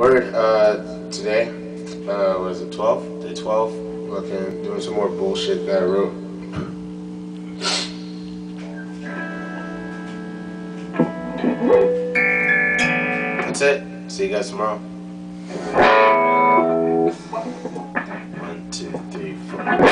Word, today was it 12? Day 12. Looking, doing some more bullshit that I wrote. That's it. See you guys tomorrow. 1, 2, 3, 4.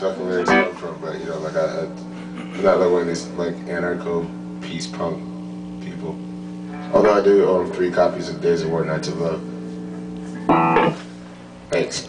Fucking lyrics come from, but you know, like I'm not like one of these like anarcho peace punk people. Although I do own 3 copies of Days of War, Nights of Love. Thanks.